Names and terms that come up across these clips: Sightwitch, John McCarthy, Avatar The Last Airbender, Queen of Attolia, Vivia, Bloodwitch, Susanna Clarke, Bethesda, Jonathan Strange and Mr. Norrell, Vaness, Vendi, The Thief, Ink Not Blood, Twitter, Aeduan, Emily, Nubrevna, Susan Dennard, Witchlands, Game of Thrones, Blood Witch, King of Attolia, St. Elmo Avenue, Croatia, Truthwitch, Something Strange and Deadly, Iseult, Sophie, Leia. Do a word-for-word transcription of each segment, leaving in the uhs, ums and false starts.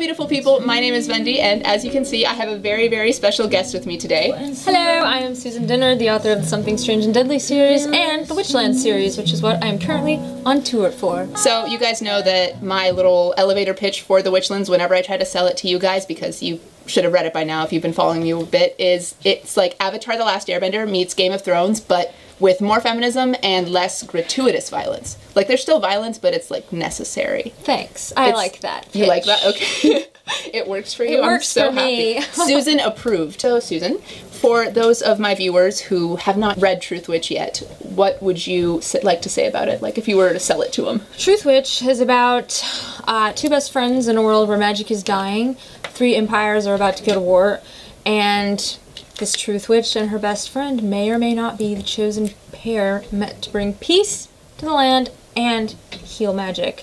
beautiful people, my name is Vendi, and as you can see, I have a very, very special guest with me today. Hello, I am Susan Dennard, the author of the Something Strange and Deadly series and the Witchlands series, which is what I am currently on tour for. So you guys know that my little elevator pitch for the Witchlands, whenever I try to sell it to you guys, because you should have read it by now if you've been following me a bit, is it's like Avatar The Last Airbender meets Game of Thrones, but with more feminism and less gratuitous violence. Like, there's still violence, but it's, like, necessary. Thanks. I it's, like that. Pitch. You like that? Okay. It works for you. It works I'm so for happy. Me. Susan approved. So, Susan, for those of my viewers who have not read Truthwitch yet, what would you like to say about it? Like, if you were to sell it to them. Truthwitch is about uh, two best friends in a world where magic is dying, three empires are about to go to war, and this Truthwitch and her best friend may or may not be the chosen pair meant to bring peace to the land and heal magic.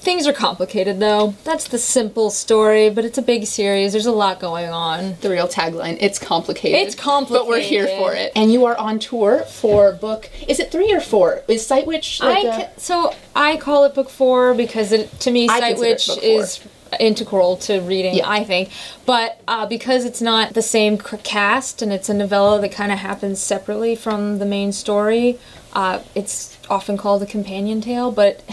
Things are complicated, though. That's the simple story, but it's a big series. There's a lot going on. The real tagline, it's complicated. It's complicated. But we're here for it. And you are on tour for book, is it three or four? Is Sightwitch like I a... So I call it book four because it, to me Sightwitch is integral to reading, yeah. I think. But uh, because it's not the same cast and it's a novella that kind of happens separately from the main story, uh, it's often called a companion tale, but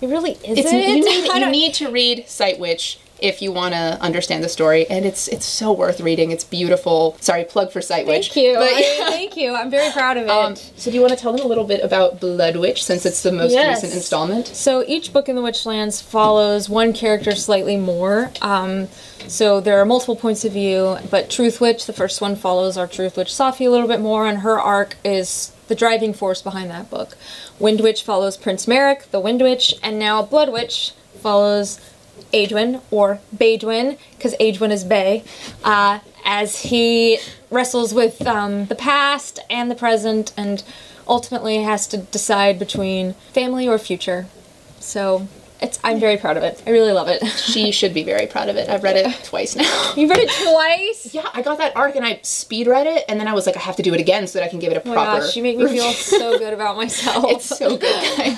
it really isn't. It's, you, need, you need to read Sightwitch if you want to understand the story, and it's it's so worth reading. It's beautiful. Sorry, plug for Sightwitch. Thank you. But, yeah. I, thank you. I'm very proud of it. Um, so do you want to tell them a little bit about Bloodwitch, since it's the most yes. recent installment? So each book in the Witchlands follows one character slightly more. Um, so there are multiple points of view, but Truthwitch, the first one, follows our Truthwitch Safi a little bit more, and her arc is the driving force behind that book. Windwitch follows Prince Merrick, the Windwitch, and now Bloodwitch follows Aeduan, or Baeduan, because Aeduan is Bay, uh, as he wrestles with um, the past and the present and ultimately has to decide between family or future. So it's, I'm very proud of it. I really love it. She should be very proud of it. I've read it twice now. You read it twice? Yeah, I got that arc and I speed read it, and then I was like, I have to do it again so that I can give it a proper... Oh my gosh, you make me feel so good about myself. It's so good, guys.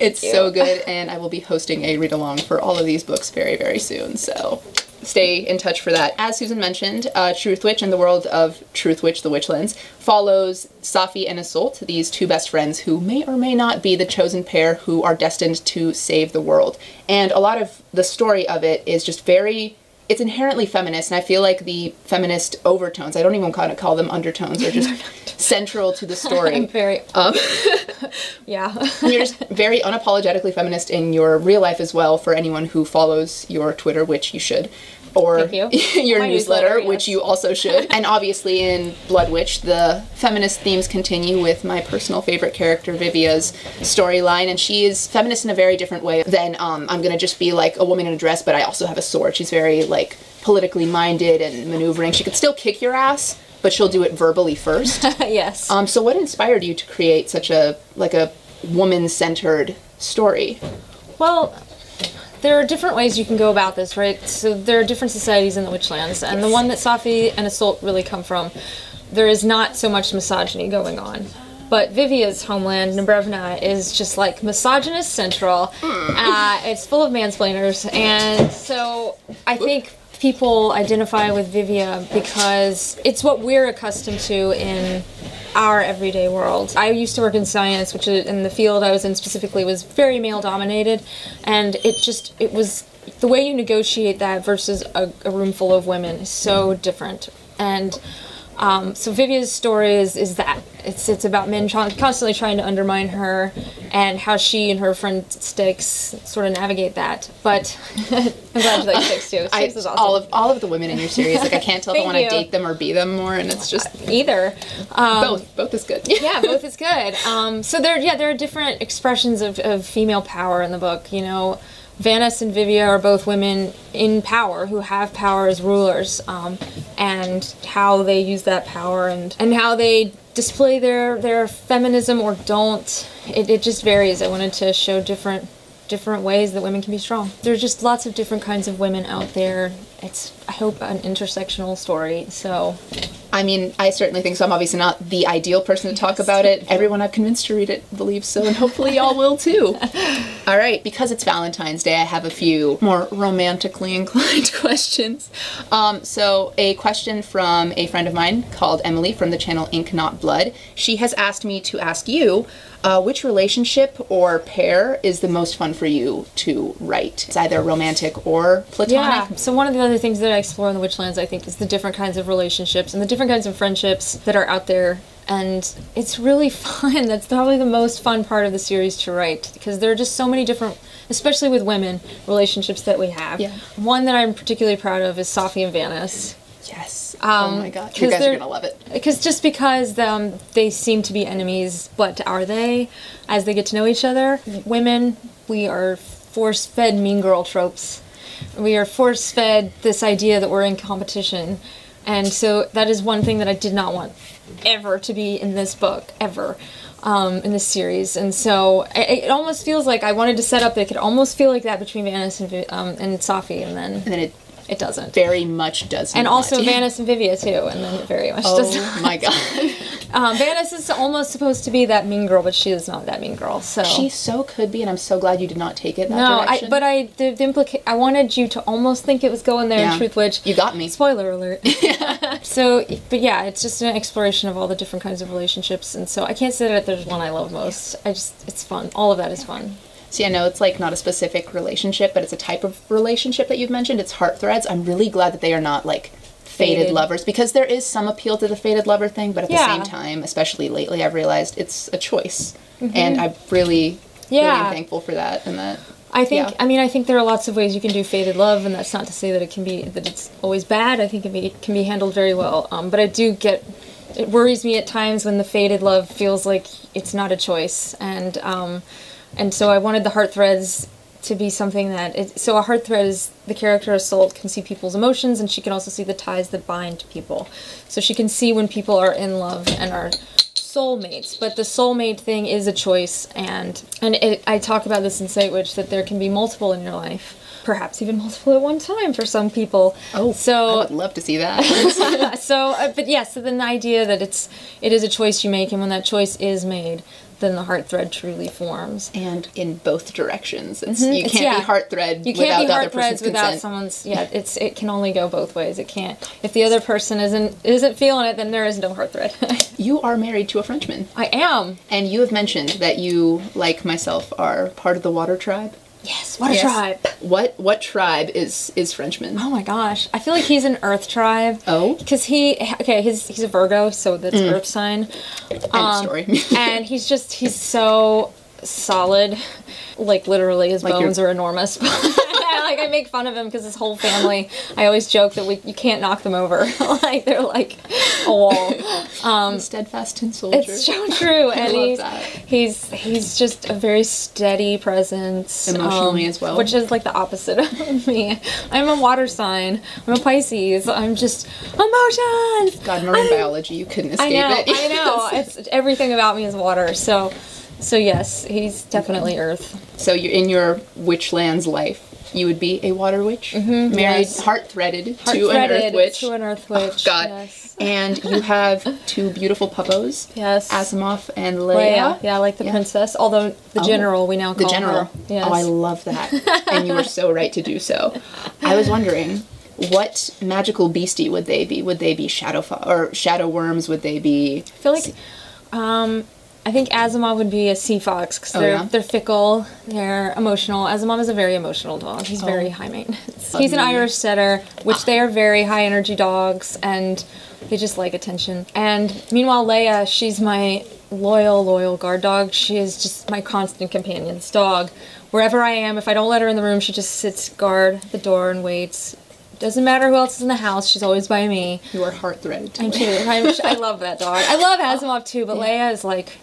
It's so good, and I will be hosting a read-along for all of these books very, very soon, so stay in touch for that. As Susan mentioned, uh, Truthwitch and the world of Truthwitch, the Witchlands, follows Safi and Iseult, these two best friends who may or may not be the chosen pair who are destined to save the world. And a lot of the story of it is just very, it's inherently feminist, and I feel like the feminist overtones, I don't even kind of call them undertones, are just central to the story. I'm very... Um, yeah. You're just very unapologetically feminist in your real life as well, for anyone who follows your Twitter, which you should. Or you. your My newsletter, newsletter yes. which you also should. And obviously in Blood Witch, the feminist themes continue with my personal favorite character, Vivia's storyline, and she is feminist in a very different way than um, I'm gonna just be like a woman in a dress, but I also have a sword. She's very like politically minded and maneuvering. She could still kick your ass, but she'll do it verbally first. Yes. Um. So what inspired you to create such a like a woman-centered story? Well, there are different ways you can go about this, right? So there are different societies in the Witchlands, and the one that Safi and Iseult really come from, there is not so much misogyny going on. But Vivia's homeland, Nubrevna, is just like misogynist central. Uh, it's full of mansplainers, and so I think people identify with Vivia because it's what we're accustomed to in our everyday world. I used to work in science, which is, in the field I was in specifically was very male dominated, and it just, it was, the way you negotiate that versus a, a room full of women is so different. And um, so Vivia's story is, is that. It's, it's about men constantly trying to undermine her and how she and her friend Stix sort of navigate that. But I'm glad you like Stix too. Stix I, is awesome. All of, all of the women in your series, like I can't tell if I want to date them or be them more, and it's just... Either. Um, both. Both is good. Yeah, both is good. Um, so there, yeah, there are different expressions of, of female power in the book, you know. Vaness and Vivia are both women in power who have power as rulers, um, and how they use that power and, and how they display their, their feminism or don't. It, it just varies. I wanted to show different different ways that women can be strong. There's just lots of different kinds of women out there. It's, I hope, an intersectional story, so... I mean, I certainly think so. I'm obviously not the ideal person to talk about it. Everyone I've convinced to read it believes so, and hopefully y'all will too. All right, because it's Valentine's Day, I have a few more romantically inclined questions. Um, so a question from a friend of mine called Emily from the channel Ink Not Blood. She has asked me to ask you, uh, which relationship or pair is the most fun for you to write? It's either romantic or platonic. Yeah, so one of the other things that I explore in the Witchlands, I think, is the different kinds of relationships and the different kinds of friendships that are out there. And it's really fun. That's probably the most fun part of the series to write, because there are just so many different, especially with women, relationships that we have. Yeah. One that I'm particularly proud of is Sophie and Vaness. Yes. Um, oh my god. You guys are going to love it. Because just because um, they seem to be enemies, but are they? As they get to know each other, women, we are force-fed mean girl tropes. We are force-fed this idea that we're in competition. And so that is one thing that I did not want ever to be in this book, ever, um, in this series. And so it, it almost feels like I wanted to set up, it could almost feel like that between Vaness and, um, and Safi, and then... And then it It doesn't. Very much doesn't. And also Vaness and Vivia, too, and then it very much oh does not. Oh my god. um, Vaness is almost supposed to be that mean girl, but she is not that mean girl, so... She so could be, and I'm so glad you did not take it that no, direction. No, but I the, the implica I wanted you to almost think it was going there yeah. in Truthwitch. You got me. Spoiler alert. yeah. So, but yeah, it's just an exploration of all the different kinds of relationships, and so I can't say that there's one I love most. I just, it's fun. All of that is fun. See, I know it's like not a specific relationship, but it's a type of relationship that you've mentioned. It's heart threads. I'm really glad that they are not like fated, fated. lovers, because there is some appeal to the fated lover thing, but at yeah. the same time, especially lately, I've realized it's a choice. Mm-hmm. And I'm really, yeah. really am thankful for that and that. I think, yeah. I mean, I think there are lots of ways you can do fated love, and that's not to say that it can be, that it's always bad. I think it, be, it can be handled very well. Um, but I do get... It worries me at times when the fated love feels like it's not a choice, and um, and so I wanted the heart threads to be something that... It, so a heart thread is the character Iseult can see people's emotions, and she can also see the ties that bind people. So she can see when people are in love and are soulmates, but the soulmate thing is a choice, and and it, I talk about this in Sightwitch, that there can be multiple in your life. Perhaps even multiple at one time for some people. Oh, so I would love to see that. so, uh, but yeah, so then the idea that it's it is a choice you make, and when that choice is made, then the heart thread truly forms. And in both directions, it's, mm-hmm. you can't it's, yeah. be heart thread. You can't without be the heart other threads without consent. someone's. Yeah, it's it can only go both ways. It can't. If the other person isn't isn't feeling it, then there is no heart thread. You are married to a Frenchman. I am. And you have mentioned that you, like myself, are part of the water tribe. Yes, what a yes. tribe. What what tribe is is Frenchman? Oh my gosh. I feel like he's an earth tribe. Oh? Because he, okay, he's, he's a Virgo, so that's mm. earth sign. End um, story. And he's just, he's so solid. Like, literally, his like bones you're... are enormous. Like, I make fun of him because his whole family, I always joke that we you can't knock them over. Like, they're like a wall. Um, steadfast and soldier. It's so true. I and love he's, that. he's he's just a very steady presence. Emotionally um, as well. Which is like the opposite of me. I'm a water sign. I'm a Pisces. I'm just emotions. God, marine biology, you couldn't escape I know, it. I know. It's everything about me is water. So, so yes, he's definitely okay. Earth. So you're in your Witchlands life. You would be a water witch, mm-hmm, married, yes. heart-threaded, heart to an earth witch. to an earth witch, oh, God. Yes. And you have two beautiful puppos, yes. Asimov and Leia. Leia. Yeah, like the yeah. princess, although the oh, general we now call her. The general. Her. Yes. Oh, I love that. And you were so right to do so. I was wondering, what magical beastie would they be? Would they be shadow or shadow worms? Would they be... I feel like... Um, I think Asimov would be a sea fox, because they're, oh, yeah? they're fickle, they're emotional. Asimov is a very emotional dog. He's oh. very high maintenance. He's an Irish setter, which ah. they are very high-energy dogs, and they just like attention. And meanwhile, Leia, she's my loyal, loyal guard dog. She is just my constant companion's dog. Wherever I am, if I don't let her in the room, she just sits guard at the door and waits. Doesn't matter who else is in the house, she's always by me. You are heart-threaded. I'm too. I'm, I love that dog. I love Asimov, too, but yeah. Leia is like...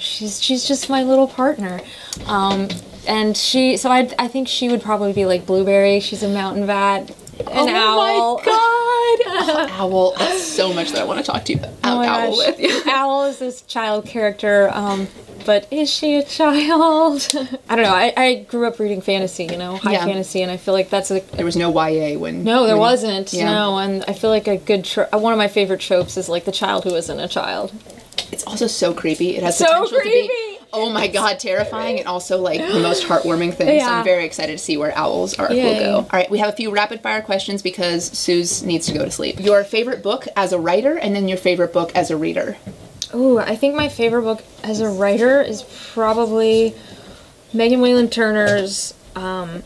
She's she's just my little partner, um, and she. So I I think she would probably be like Blueberry. She's a mountain rat, an oh owl. Oh my god! Oh, owl. That's so much that I want to talk to you about. Oh owl, owl with you. Owl is this child character um, but is she a child? I don't know. I, I grew up reading fantasy, you know, high yeah. fantasy, and I feel like that's like... There was no Y A when... No, there when, wasn't. Yeah. No, and I feel like a good... Tro one of my favorite tropes is, like, the child who isn't a child. It's also so creepy. It has so potential creepy. to be... Oh my god, terrifying, and also like the most heartwarming thing. Yeah. So I'm very excited to see where Owl's arc Yay. will go. All right, we have a few rapid fire questions because Suze needs to go to sleep. Your favorite book as a writer, and then your favorite book as a reader. Ooh, I think my favorite book as a writer is probably Megan Wayland Turner's um,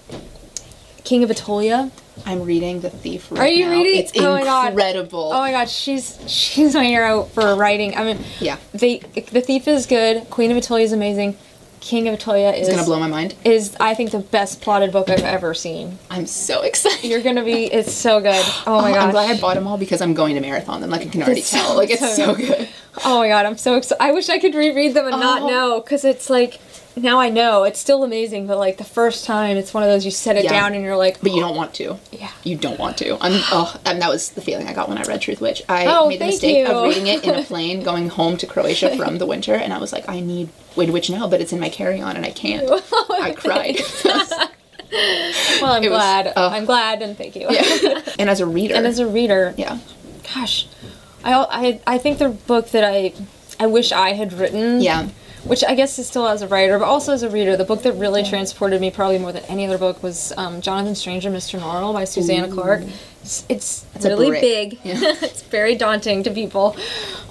King of Attolia. I'm reading The Thief right now. Are you now. reading? It's oh incredible. My God. Oh my God, she's she's my hero for writing. I mean, yeah. The The Thief is good. Queen of Attolia is amazing. King of Attolia is... It's gonna blow my mind. Is, I think, the best plotted book I've ever seen. I'm so excited. You're gonna be... It's so good. Oh my oh, God. I'm glad I bought them all because I'm going to marathon them. Like, I can already it's tell. So, like, it's so good. so good. Oh my God, I'm so excited. I wish I could reread them and oh. not know, because it's like... Now I know. It's still amazing, but like the first time, it's one of those you set it yeah. down and you're like... Oh. But you don't want to. Yeah. You don't want to. I'm, oh, and that was the feeling I got when I read Truthwitch. I oh, made the mistake you. of reading it in a plane going home to Croatia from the winter, and I was like, I need Windwitch now, but it's in my carry-on and I can't. I cried. Well, I'm it glad. Was, uh, I'm glad, and thank you. Yeah. And as a reader. And as a reader. Yeah. Gosh. I, I, I think the book that I, I wish I had written... Yeah. Which I guess is still as a writer, but also as a reader. The book that really transported me probably more than any other book was um, Jonathan Strange and Mister Norrell by Susanna Clarke. It's, it's really big. Yeah. It's very daunting to people.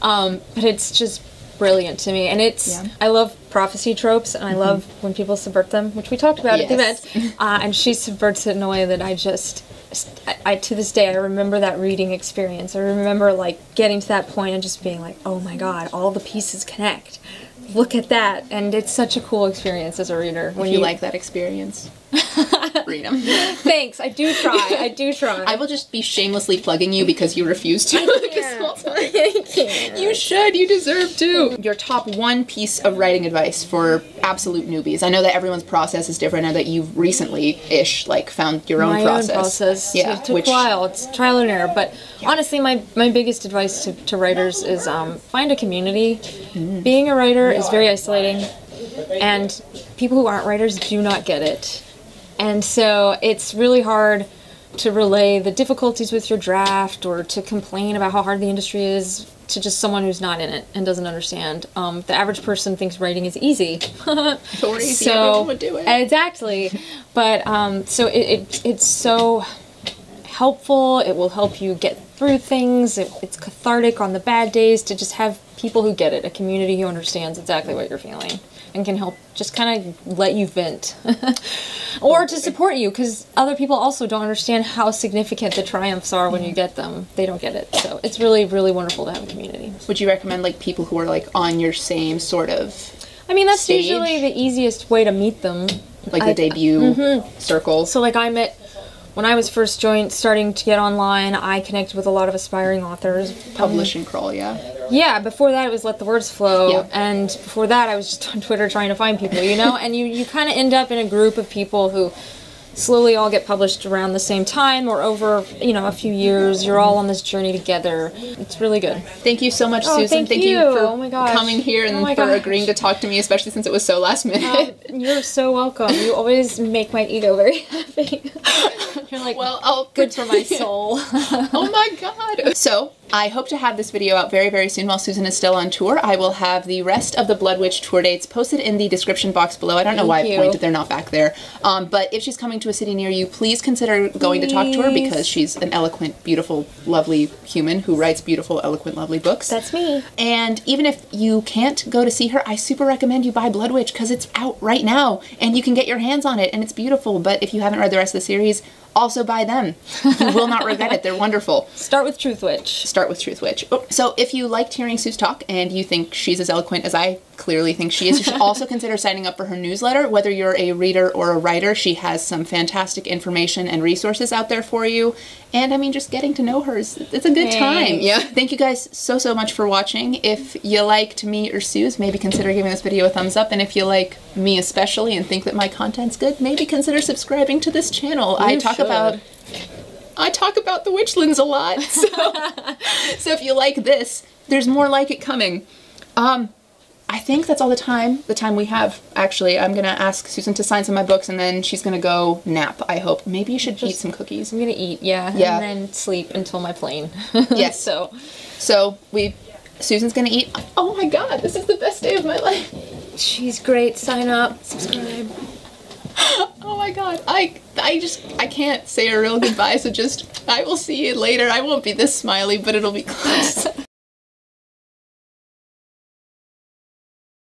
Um, but it's just brilliant to me. And it's, yeah. I love prophecy tropes, and I mm-hmm. love when people subvert them, which we talked about yes. at the event. Uh, and she subverts it in a way that I just... I, I to this day I remember that reading experience. I remember like getting to that point and just being like, oh my God, all the pieces connect. Look at that. And it's such a cool experience as a reader. When if you, you like that experience, read them. Thanks. I do try. I do try. I will just be shamelessly plugging you because you refuse to. I can't. I can't. You should. You deserve to. Your top one piece of writing advice for absolute newbies. I know that everyone's process is different and that you've recently-ish like found your own my process. My own process. Yeah. It took which... a while. It's trial and error. But yeah. honestly, my, my biggest advice to, to writers is um, find a community. Mm. Being a writer is very isolating, and people who aren't writers do not get it. And so it's really hard to relay the difficulties with your draft or to complain about how hard the industry is to just someone who's not in it and doesn't understand. Um, the average person thinks writing is easy. so easy, so everyone would do it. Exactly. But um, so it, it it's so helpful. It will help you get through things. It, it's cathartic on the bad days to just have people who get it, a community who understands exactly what you're feeling and can help just kind of let you vent or to support you, because other people also don't understand how significant the triumphs are when you get them. They don't get it. So it's really, really wonderful to have a community. Would you recommend like people who are like on your same sort of I mean, that's stage? Usually the easiest way to meet them. Like the I, debut mm-hmm. circle. So like I met When I was first joined, starting to get online, I connected with a lot of aspiring authors. Publish um, and crawl, yeah. Yeah, before that it was Let the Words Flow, yeah. and before that I was just on Twitter trying to find people, you know? And you, you kind of end up in a group of people who slowly all get published around the same time or over, you know, a few years. You're all on this journey together. It's really good. Thank you so much, oh, Susan. Thank, thank you for oh my gosh. coming here and oh for gosh. agreeing to talk to me, especially since it was so last minute. Um, you're so welcome. You always make my ego very happy. You're like, well, oh, good for my soul. Oh my God. So, I hope to have this video out very, very soon while Susan is still on tour. I will have the rest of the Blood Witch tour dates posted in the description box below. I don't know Thank why you. I pointed they're not back there. Um, but if she's coming to a city near you, please consider going please. to talk to her, because she's an eloquent, beautiful, lovely human who writes beautiful, eloquent, lovely books. That's me. And even if you can't go to see her, I super recommend you buy Blood Witch, because it's out right now and you can get your hands on it and it's beautiful. But if you haven't read the rest of the series, also buy them. You will not regret it. They're wonderful. Start with Truthwitch. Start with Truthwitch. Oh, so if you liked hearing Suze talk and you think she's as eloquent as I clearly think she is, you should also consider signing up for her newsletter. Whether you're a reader or a writer, she has some fantastic information and resources out there for you. And I mean, just getting to know her is it's a good time. Yeah. Thank you guys so, so much for watching. If you liked me or Suze, maybe consider giving this video a thumbs up. And if you like me especially and think that my content's good, maybe consider subscribing to this channel. You I talk should. about I talk about the Witchlands a lot. So, so if you like this, there's more like it coming. Um, I think that's all the time, the time we have, actually. I'm going to ask Susan to sign some of my books, and then she's going to go nap, I hope. Maybe you should Just, eat some cookies. I'm going to eat, yeah, yeah. And then sleep until my plane. Yes. so so we, Susan's going to eat. Oh my god, this is the best day of my life. She's great. Sign up. Subscribe. Oh my god, I I just I can't say a real goodbye, so just I will see you later. I won't be this smiley, but it'll be close.